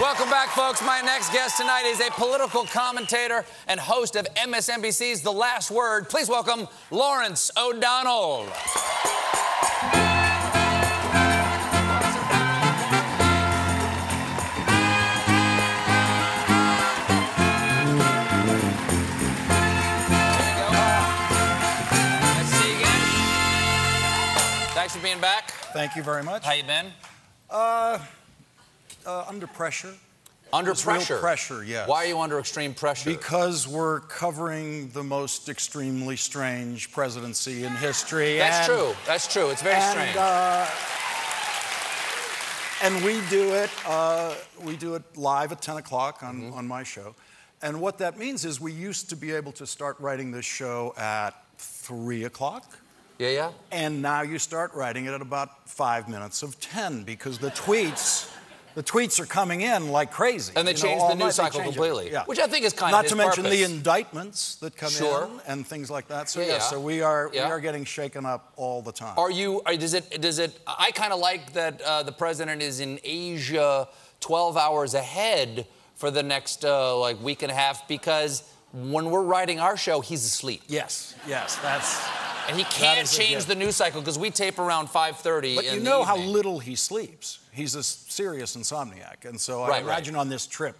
Welcome back, folks. My next guest tonight is a political commentator and host of MSNBC's The Last Word. Please welcome Lawrence O'Donnell. Thanks for being back. Thank you very much. How you been? Under pressure. Under pressure? Real pressure, yes. Why are you under extreme pressure? Because we're covering the most extremely strange presidency in history. That's true. That's true. It's very strange. And we do it live at 10 o'clock on my show. And what that means is we used to be able to start writing this show at 3 o'clock. Yeah, yeah. And now you start writing it at about 5 minutes of 10 because the tweets are coming in like crazy. And they changed the news cycle completely. Yeah. Which I think is kind of his purpose. Not to mention the indictments that come in and things like that. So yeah, so we are getting shaken up all the time. Are you? Does it? I kind of like that the president is in Asia 12 hours ahead for the next like week and a half, because when we're writing our show, he's asleep. Yes. Yes. That's. And he can't change the news cycle because we tape around 5:30. But you know how little he sleeps. He's a serious insomniac, and so I imagine on this trip,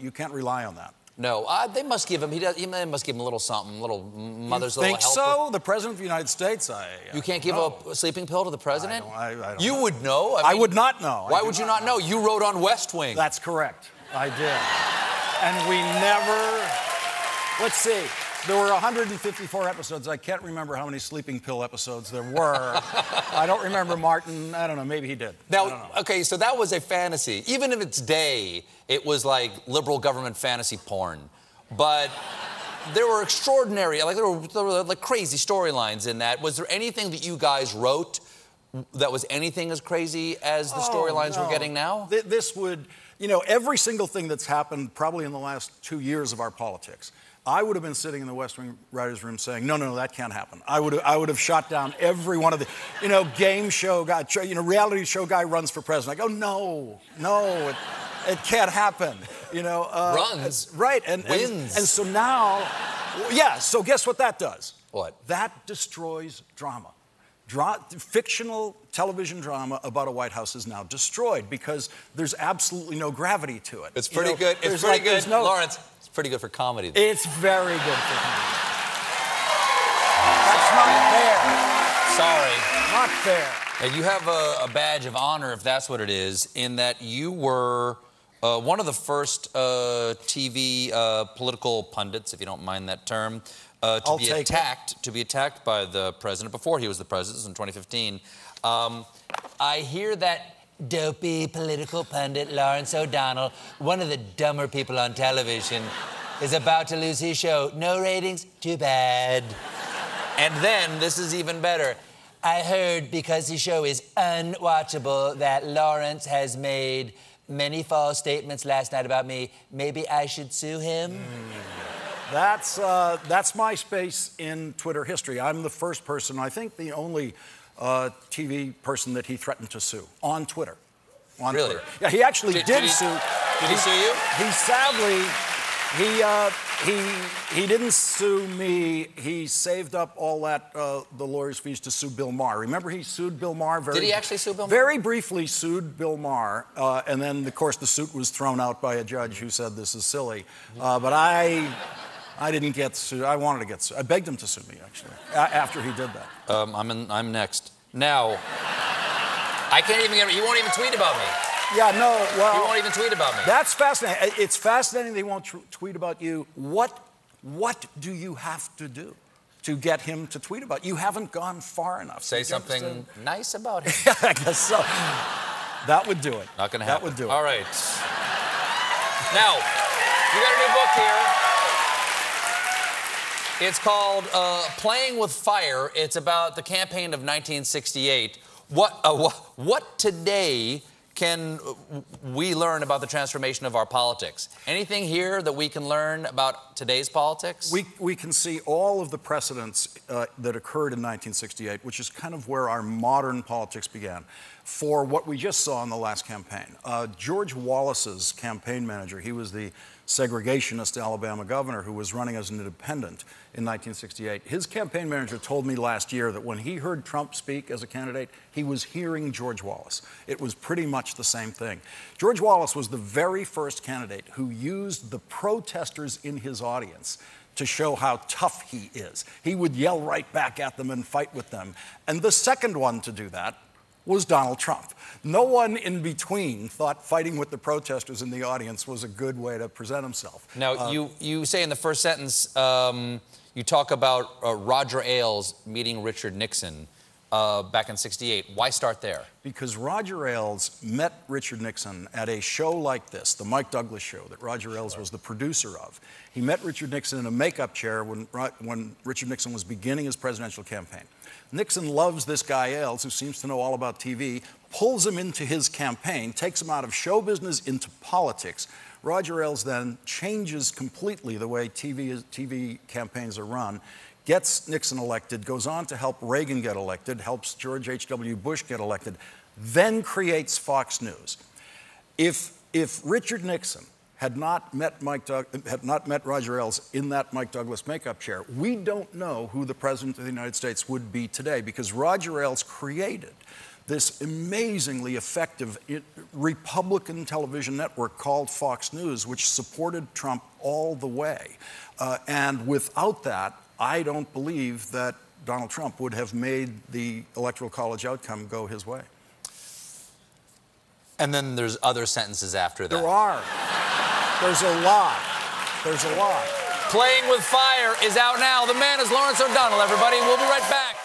you can't rely on that. No, they must give him. They must give him a little something, little mother's little help. You think so? The president of the United States. You can't give a sleeping pill to the president. I don't you know. Would know. I mean, I would not know. Why would you not know? You wrote on West Wing. That's correct. I did, and we never. Let's see. There were 154 episodes. I can't remember how many sleeping pill episodes there were. I don't remember Martin. I don't know. Maybe he did. Now, okay, so that was a fantasy. Even in its day, it was like liberal government fantasy porn. But there were extraordinary, like there were like crazy storylines in that. Was there anything that you guys wrote that was anything as crazy as the storylines we're getting now? This would, you know, every single thing that's happened probably in the last 2 years of our politics, I would have been sitting in the West Wing writers' room saying, "No, no, no, that can't happen." I would have shot down every one of the, you know, game show guy, you know, reality show guy runs for president. I go, "No, no, it can't happen." You know, runs right and wins, and so now, yeah. So guess what that does? What? That destroys drama. Fictional television drama about a White House is now destroyed because there's absolutely no gravity to it. It's pretty good. It's pretty good, Lawrence. It's pretty good for comedy. Though. It's very good for comedy. That's not fair. Sorry. Not fair. Now, you have a badge of honor, if that's what it is, in that you were one of the first TV political pundits, if you don't mind that term, to be attacked by the president before he was the president in 2015. I hear that dopey political pundit Lawrence O'Donnell, one of the dumber people on television, is about to lose his show. No ratings, too bad. And then this is even better. I heard because his show is unwatchable that Lawrence has made many false statements last night about me. Maybe I should sue him. That's MySpace in Twitter history. I'm the first person, I think the only TV person that he threatened to sue on Twitter. On really? Twitter. Yeah, he actually did sue. Did he sue you? He sadly, he didn't sue me. He saved up all that the lawyer's fees to sue Bill Maher. Remember, he sued Bill Maher. Did he actually sue Bill Maher? Very briefly sued Bill Maher, and then of course the suit was thrown out by a judge who said this is silly. But I didn't get sued. I wanted to get sued. I begged him to sue me, actually, after he did that. I'm next. Now, I can't even get... You won't even tweet about me. Yeah, no, well... You won't even tweet about me. That's fascinating. It's fascinating they won't tweet about you. What do you have to do to get him to tweet about you? You haven't gone far enough. Say something nice about him. I guess so. That would do it. Not gonna happen. That would do it. All right. Now, you got a new book here. It's called Playing with Fire. It's about the campaign of 1968. What today can we learn about the transformation of our politics? Anything here that we can learn about today's politics? We can see all of the precedents that occurred in 1968, which is kind of where our modern politics began. for what we just saw in the last campaign. George Wallace's campaign manager, he was the segregationist Alabama governor who was running as an independent in 1968. His campaign manager told me last year that when he heard Trump speak as a candidate, he was hearing George Wallace. It was pretty much the same thing. George Wallace was the very first candidate who used the protesters in his audience to show how tough he is. He would yell right back at them and fight with them. And the second one to do that was Donald Trump. No one in between thought fighting with the protesters in the audience was a good way to present himself. Now, you say in the first sentence, you talk about Roger Ailes meeting Richard Nixon back in '68. Why start there? Because Roger Ailes met Richard Nixon at a show like this, the Mike Douglas show that Roger Ailes was the producer of. He met Richard Nixon in a makeup chair when Richard Nixon was beginning his presidential campaign. Nixon loves this guy Ailes, who seems to know all about TV, pulls him into his campaign, takes him out of show business into politics. Roger Ailes then changes completely the way TV campaigns are run, gets Nixon elected, goes on to help Reagan get elected, helps George H. W. Bush get elected, then creates Fox News. If Richard Nixon had not met Roger Ailes in that Mike Douglas makeup chair, we don't know who the President of the United States would be today, because Roger Ailes created this amazingly effective Republican television network called Fox News, which supported Trump all the way. And without that, I don't believe that Donald Trump would have made the Electoral College outcome go his way. And then there's other sentences after that. There are. There's a lot. There's a lot. Playing with Fire is out now. The man is Lawrence O'Donnell, everybody. We'll be right back.